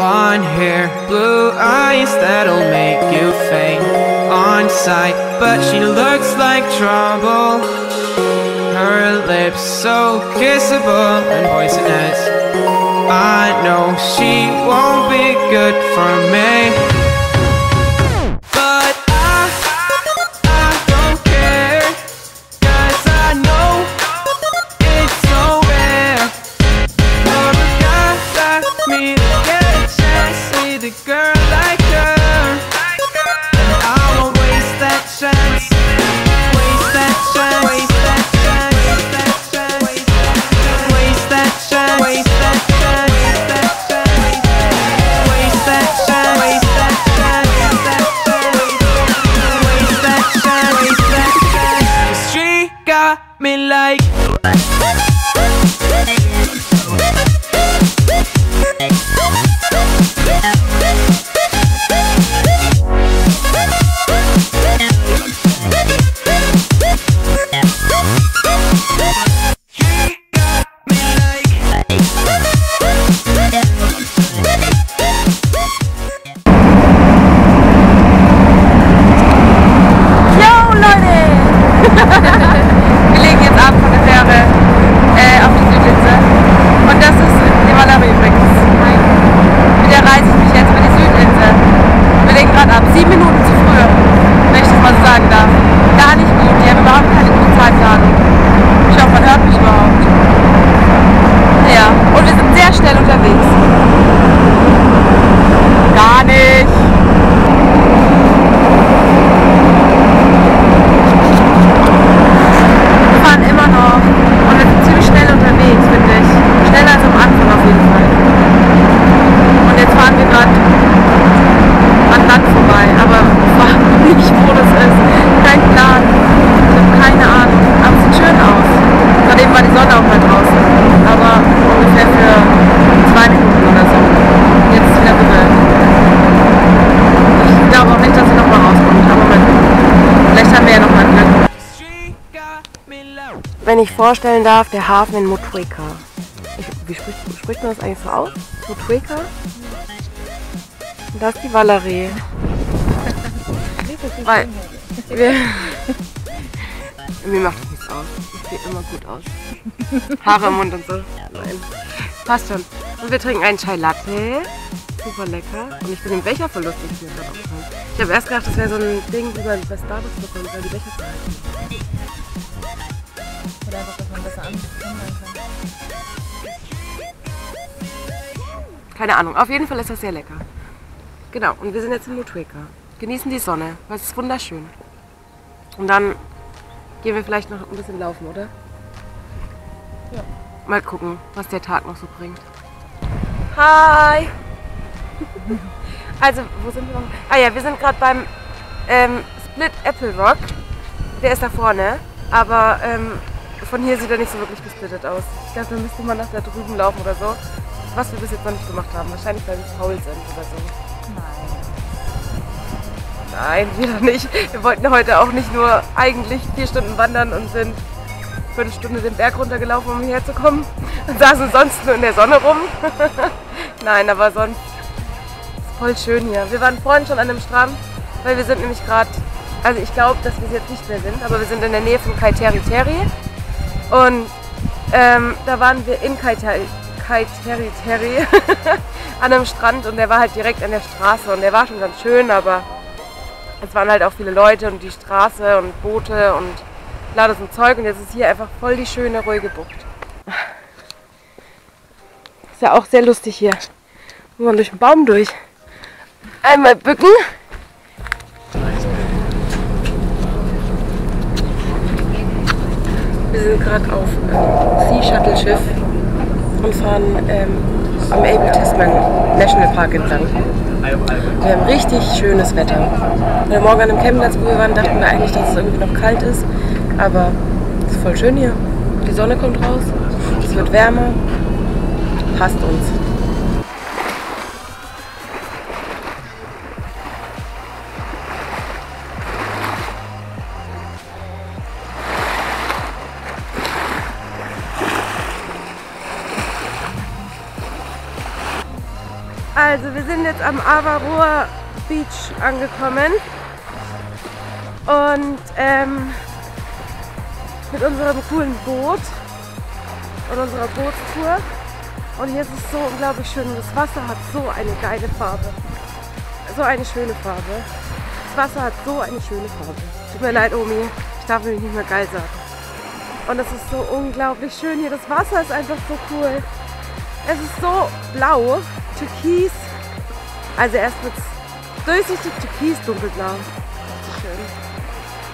blonde hair, blue eyes that'll make you faint on sight. But she looks like trouble, her lips so kissable and poisonous. I know she won't be good for me. Wenn ich vorstellen darf, der Hafen in Motueka. Wie spricht man das eigentlich so aus? Motueka? Und da ist die Valerie. Weil mir macht das nichts aus. Ich sehe immer gut aus. Haare im Mund und so. Nein. Passt schon. Und wir trinken einen Chai Latte. Super lecker. Und ich bin im Becherverlust, den ich mir gerade aufgefallen. Ich habe erst gedacht, das wäre so ein Ding, wie man bei Starbucks bekommt, weil die Becher zu halten. Oder einfach, dass man besser anfangen kann. Keine Ahnung, auf jeden Fall ist das sehr lecker. Genau, und wir sind jetzt in Motueka. Genießen die Sonne, weil es ist wunderschön. Und dann gehen wir vielleicht noch ein bisschen laufen, oder? Ja. Mal gucken, was der Tag noch so bringt. Hi! Also, wo sind wir noch? Ah ja, wir sind gerade beim Split Apple Rock. Der ist da vorne. Aber von hier sieht er nicht so wirklich gesplittet aus. Ich glaube, wir müssten mal nach da drüben laufen oder so. Was wir bis jetzt noch nicht gemacht haben. Wahrscheinlich, weil wir faul sind oder so. Nein. Nein, wieder nicht. Wir wollten heute auch nicht nur eigentlich 4 Stunden wandern und sind 5 Stunden den Berg runtergelaufen, um hierher zu kommen. Und saßen sonst nur in der Sonne rum. Nein, aber sonst ist voll schön hier. Wir waren vorhin schon an dem Strand, weil wir sind nämlich gerade... Also ich glaube, dass wir es jetzt nicht mehr sind, aber wir sind in der Nähe von Kaiteriteri und da waren wir in Kaiteriteri an einem Strand und der war halt direkt an der Straße und der war schon ganz schön, aber es waren halt auch viele Leute und die Straße und Boote und lauter so Zeug und jetzt ist hier einfach voll die schöne, ruhige Bucht. Ist ja auch sehr lustig hier. Muss man durch den Baum durch. Einmal bücken. Wir sind gerade auf einem Sea-Shuttle-Schiff und fahren am Able Tasman National Park entlang. Wir haben richtig schönes Wetter. Wenn wir morgen an einem Campingplatz, wo wir waren, dachten wir eigentlich, dass es irgendwie noch kalt ist. Aber es ist voll schön hier. Die Sonne kommt raus, es wird wärmer. Passt uns. Also wir sind jetzt am Avarua Beach angekommen und mit unserem coolen Boot und unserer Bootstour. Und hier ist es so unglaublich schön und das Wasser hat so eine geile Farbe. So eine schöne Farbe. Das Wasser hat so eine schöne Farbe. Tut mir leid, Omi, ich darf nämlich nicht mehr geil sagen. Und es ist so unglaublich schön hier. Das Wasser ist einfach so cool. Es ist so blau, türkis. Also erst wird es durchsichtig, türkis, dunkelblau. Richtig schön.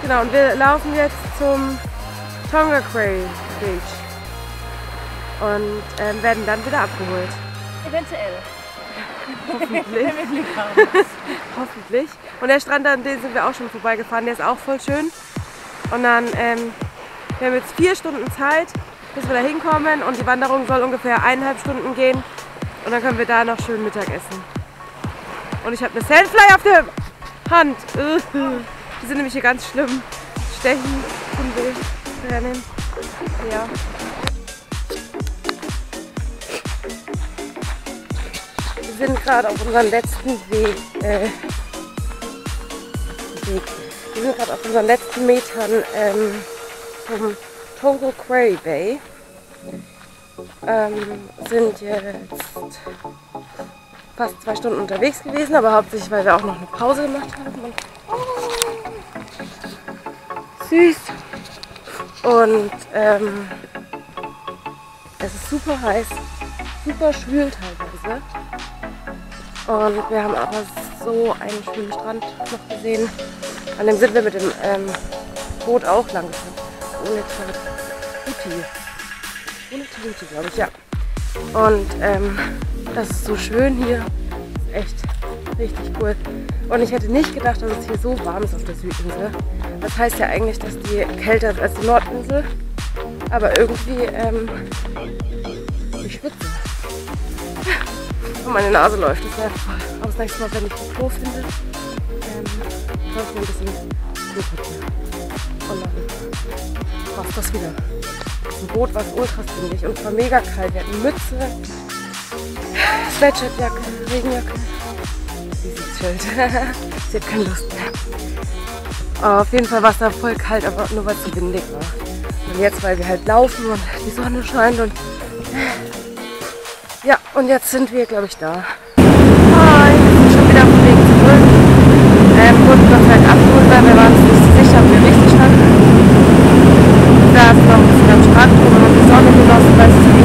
Genau, und wir laufen jetzt zum Tonga Quarry Beach. Und werden dann wieder abgeholt. Eventuell. Hoffentlich. Hoffentlich. Und der Strand, an den sind wir auch schon vorbeigefahren, der ist auch voll schön. Und dann, wir haben jetzt 4 Stunden Zeit, bis wir da hinkommen. Und die Wanderung soll ungefähr 1,5 Stunden gehen. Und dann können wir da noch schön Mittag essen. Und ich habe eine Sandfly auf der Hand. Die sind nämlich hier ganz schlimm. Stechen, Unweh, rennen. Ja. Wir sind gerade auf unserem letzten Weg. Wir sind gerade auf unseren letzten Metern vom Tonga Quarry Bay. Sind jetzt fast 2 Stunden unterwegs gewesen, aber hauptsächlich, weil wir auch noch eine Pause gemacht haben. Und süß! Und es ist super heiß, super schwül teilweise. Und wir haben aber so einen schönen Strand noch gesehen. An dem sind wir mit dem Boot auch lang gefahren. Ohne Taruti. Ohne Taruti, glaube ich, ja. Und das ist so schön hier. Echt richtig cool. Und ich hätte nicht gedacht, dass es hier so warm ist auf der Südinsel. Das heißt ja eigentlich, dass die kälter ist als die Nordinsel. Aber irgendwie, ich schwitze. Meine Nase läuft, das wäre voll. Aber das nächste Mal, wenn ich das Klo finde, kann ich mir ein bisschen Klo. Und dann passt das wieder. Im Boot war es ultra stimmig und es war mega kalt. Wir hatten Mütze, Sweatshirtjacke, Regenjacke. Sie ist schuld. Sie hat keine Lust mehr. Auf jeden Fall war es da voll kalt, aber nur weil es so windig war. Und jetzt, weil wir halt laufen und die Sonne scheint und ja, und jetzt sind wir, glaube ich, da. Oh, ich bin schon wieder auf dem Weg zurück. Wurden uns halt abgeholt, weil wir waren uns nicht sicher, ob wir richtig standen. Da ist noch ein bisschen am Strand rum und die Sonne genossen, weil es